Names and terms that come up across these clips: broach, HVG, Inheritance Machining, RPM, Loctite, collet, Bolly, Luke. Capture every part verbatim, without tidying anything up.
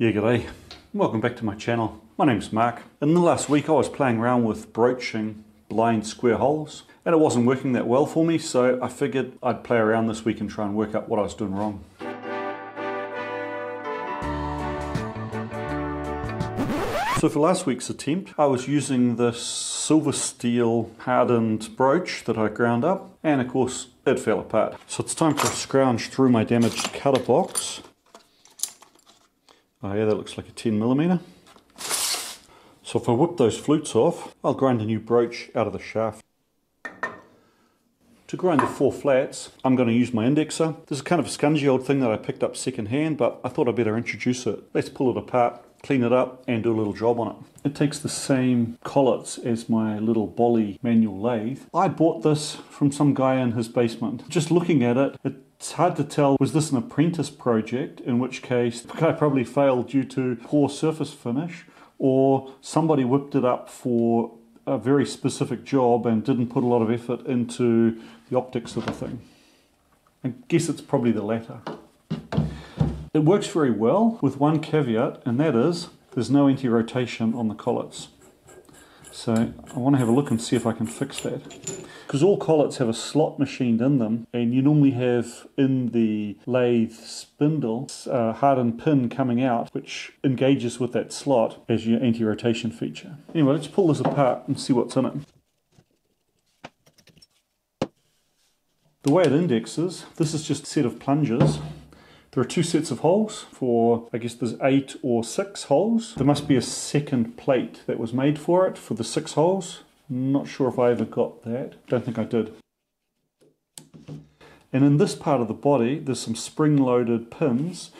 Yeah, g'day. Welcome back to my channel. My name's Mark. In the last week I was playing around with broaching blind square holes and it wasn't working that well for me, so I figured I'd play around this week and try and work out what I was doing wrong. So for last week's attempt, I was using this silver steel hardened broach that I ground up, and of course it fell apart. So it's time to scrounge through my damaged cutter box. Oh yeah, that looks like a ten millimeter. So if I whip those flutes off, I'll grind a new broach out of the shaft. To grind the four flats, I'm going to use my indexer. This is kind of a scungy old thing that I picked up second hand, but I thought I'd better introduce it. Let's pull it apart, clean it up and do a little job on it. It takes the same collets as my little Bolly manual lathe. I bought this from some guy in his basement. Just looking at it, it's hard to tell, was this an apprentice project, in which case the guy probably failed due to poor surface finish, or somebody whipped it up for a very specific job and didn't put a lot of effort into the optics of the thing. I guess it's probably the latter. It works very well with one caveat, and that is there's no anti-rotation on the collets. So I want to have a look and see if I can fix that. Because all collets have a slot machined in them, and you normally have in the lathe spindle a hardened pin coming out which engages with that slot as your anti-rotation feature. Anyway, let's pull this apart and see what's in it. The way it indexes, this is just a set of plungers. There are two sets of holes for, I guess there's eight or six holes. There must be a second plate that was made for it, for the six holes. I'm not sure if I ever got that. Don't think I did. And in this part of the body, there's some spring-loaded pins.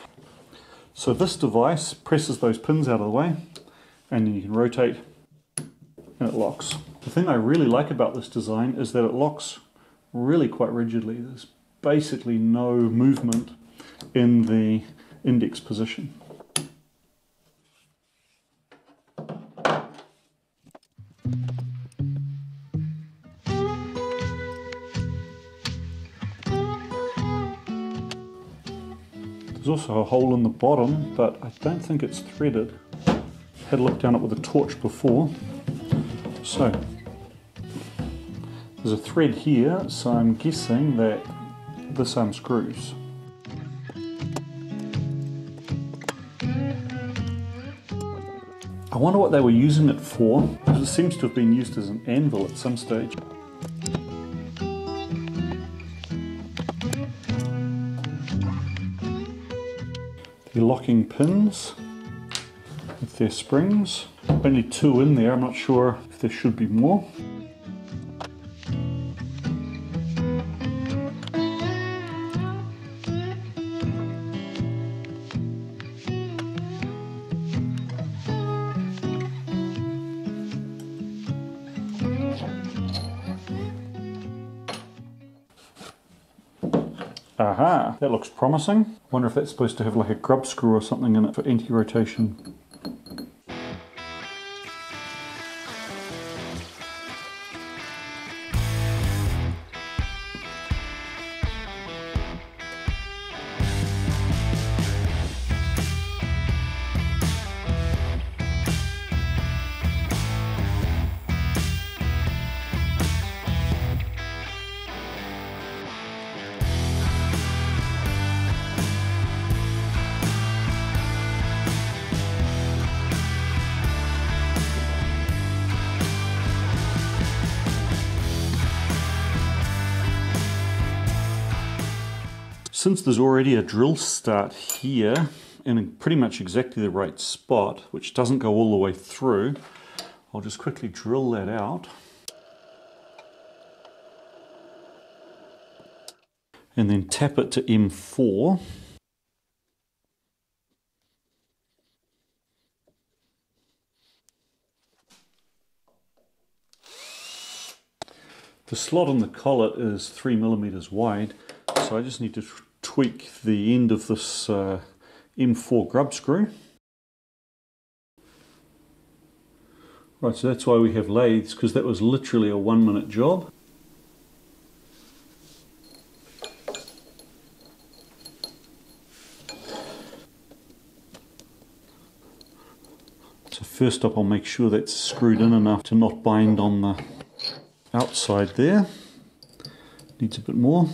So this device presses those pins out of the way, and then you can rotate, and it locks. The thing I really like about this design is that it locks really quite rigidly. There's basically no movement in the index position. There's also a hole in the bottom, but I don't think it's threaded. Had a look down it with a torch before. So there's a thread here, so I'm guessing that this unscrews. I wonder what they were using it for, because it seems to have been used as an anvil at some stage. The locking pins with their springs. Only two in there, I'm not sure if there should be more. Aha, that looks promising. Wonder if that's supposed to have like a grub screw or something in it for anti-rotation. Since there's already a drill start here, in pretty much exactly the right spot, which doesn't go all the way through, I'll just quickly drill that out. And then tap it to M four. The slot on the collet is three millimeters wide, so I just need to tweak the end of this uh, M four grub screw. Right, so that's why we have lathes, because that was literally a one minute job. So first up I'll make sure that's screwed in enough to not bind on the outside there. Needs a bit more.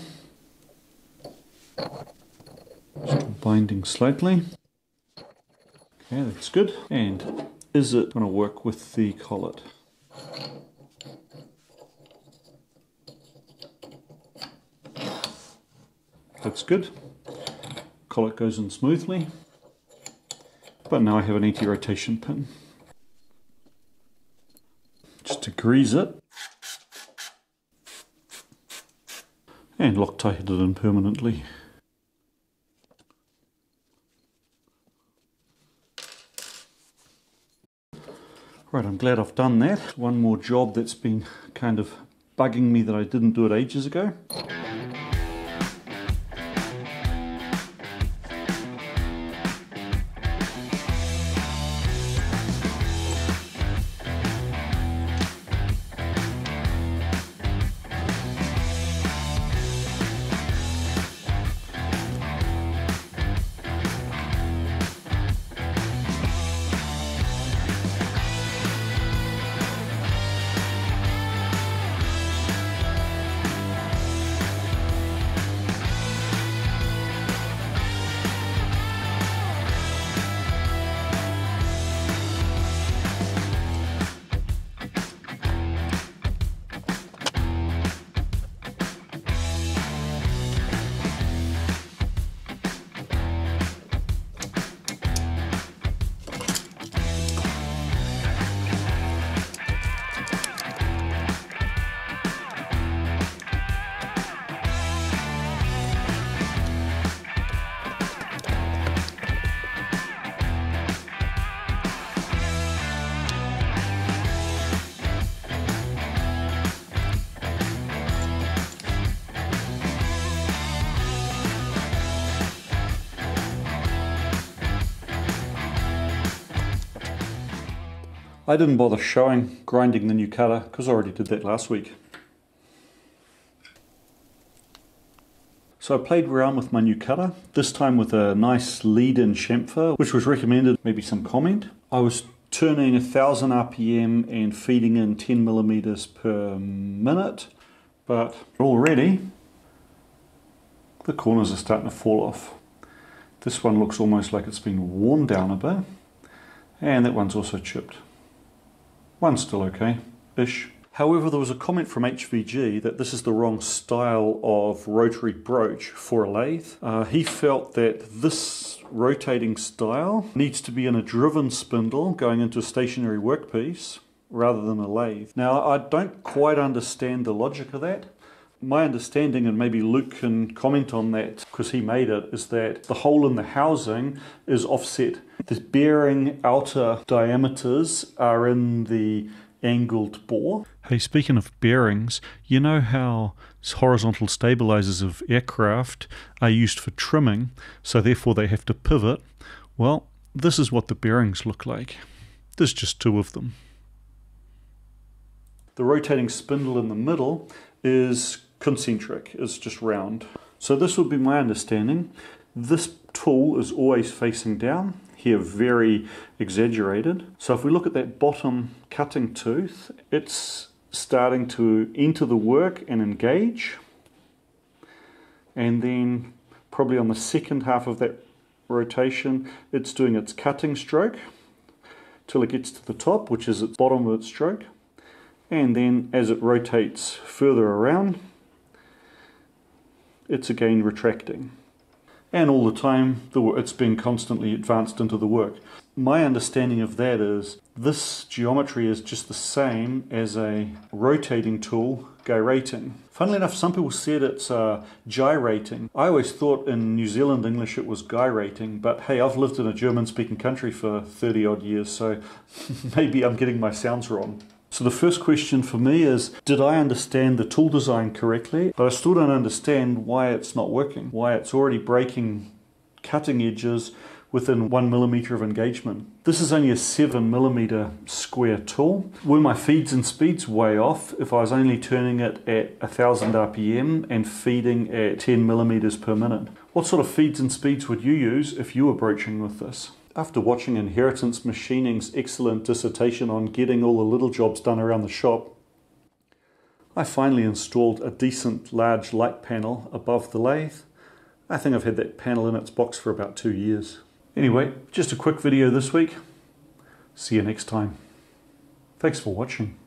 Still binding slightly. Okay, that's good. And is it going to work with the collet? That's good. Collet goes in smoothly. But now I have an anti-rotation pin. Just to grease it. And Loctite it in permanently. Right, I'm glad I've done that. One more job that's been kind of bugging me that I didn't do it ages ago. I didn't bother showing grinding the new cutter because I already did that last week. So I played around with my new cutter, this time with a nice lead-in chamfer, which was recommended, maybe some comment. I was turning one thousand R P M and feeding in ten millimeters per minute, but already the corners are starting to fall off. This one looks almost like it's been worn down a bit, and that one's also chipped. One's still okay-ish. However, there was a comment from H V G that this is the wrong style of rotary broach for a lathe. Uh, he felt that this rotating style needs to be in a driven spindle going into a stationary workpiece rather than a lathe. Now, I don't quite understand the logic of that. My understanding, and maybe Luke can comment on that because he made it, is that the hole in the housing is offset. The bearing outer diameters are in the angled bore. Hey, speaking of bearings, you know how horizontal stabilizers of aircraft are used for trimming, so therefore they have to pivot? Well, this is what the bearings look like. There's just two of them. The rotating spindle in the middle is concentric, it's just round. So this would be my understanding. This tool is always facing down, here very exaggerated. So if we look at that bottom cutting tooth, it's starting to enter the work and engage. And then probably on the second half of that rotation, it's doing its cutting stroke till it gets to the top, which is its bottom of its stroke. And then as it rotates further around, it's again retracting. And all the time, it's been constantly advanced into the work. My understanding of that is this geometry is just the same as a rotating tool gyrating. Funnily enough, some people said it's uh, gyrating. I always thought in New Zealand English it was gyrating, but hey, I've lived in a German-speaking country for thirty odd years, so maybe I'm getting my sounds wrong. So the first question for me is, did I understand the tool design correctly? But I still don't understand why it's not working, why it's already breaking cutting edges within one millimeter of engagement. This is only a seven millimeter square tool. Were my feeds and speeds way off if I was only turning it at one thousand R P M and feeding at ten millimeters per minute? What sort of feeds and speeds would you use if you were broaching with this? After watching Inheritance Machining's excellent dissertation on getting all the little jobs done around the shop, I finally installed a decent large light panel above the lathe. I think I've had that panel in its box for about two years. Anyway, just a quick video this week. See you next time. Thanks for watching.